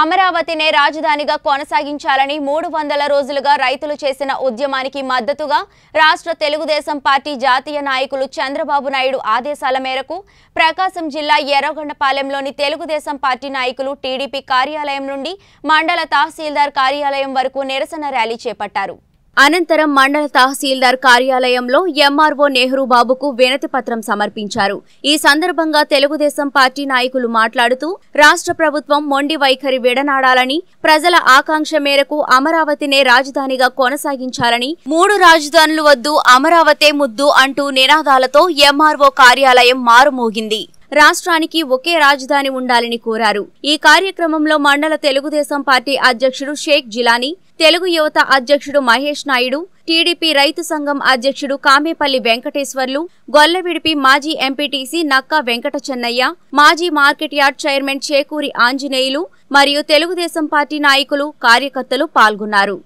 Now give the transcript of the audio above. అమరావతినే రాజధానిగా కొనసాగించాలని 300 రోజులుగా రైతులు చేసిన ఉద్యమానికి మద్దతుగా రాష్ట్ర తెలుగుదేశం పార్టీ జాతీయ నాయకులు చంద్రబాబు నాయుడు ఆదేశాల మేరకు ప్రకాశం జిల్లా ఎర్రగొండపాలెంలోని తెలుగుదేశం పార్టీ నాయకులు టీడీపీ కార్యాలయం నుండి మండల తహసీల్దార్ కార్యాలయం వరకు నిరసన ర్యాలీ చేపట్టారు। అనంతరం మండల తహసీల్దార్ కార్యాలయంలో ఎంఆర్ఓ నెహ్రూ బాబుకు వినతి పత్రం సమర్పించారు। ఈ సందర్భంగా తెలుగుదేశం పార్టీ నాయకులు మాట్లాడుతూ రాష్ట్ర ప్రభుత్వం మొండి వైఖరి విడనాడాలని ప్రజల ఆకాంక్ష మేరకు అమరావతినే రాజధానిగా కొనసాగించాలని మూడు రాజధానులు వద్దు అమరావతే ముద్దు అంటూ నినాదాలతో ఎంఆర్ఓ కార్యాలయం మారుమోగింది। రాష్ట్రానికి ఒకే రాజధాని ఉండాలని కోరారు। ఈ కార్యక్రమంలో మండల తెలుగుదేశం పార్టీ అధ్యక్షుడు షేక్ జిలానీ, తెలుగు యువత అధ్యక్షుడు మహేష్ నాయుడు, టీడీపీ రైతు సంఘం అధ్యక్షుడు కామేపల్లి వెంకటేశ్వర్లు, గొల్లవిడిపి మాజీ ఎంపీటీసీ నక్కా వెంకట చెన్నయ్య, మాజీ market yard chairman Chekuri Anjaneyulu మరియు తెలుగుదేశం పార్టీ నాయకులు, కార్యకర్తలు పాల్గొన్నారు।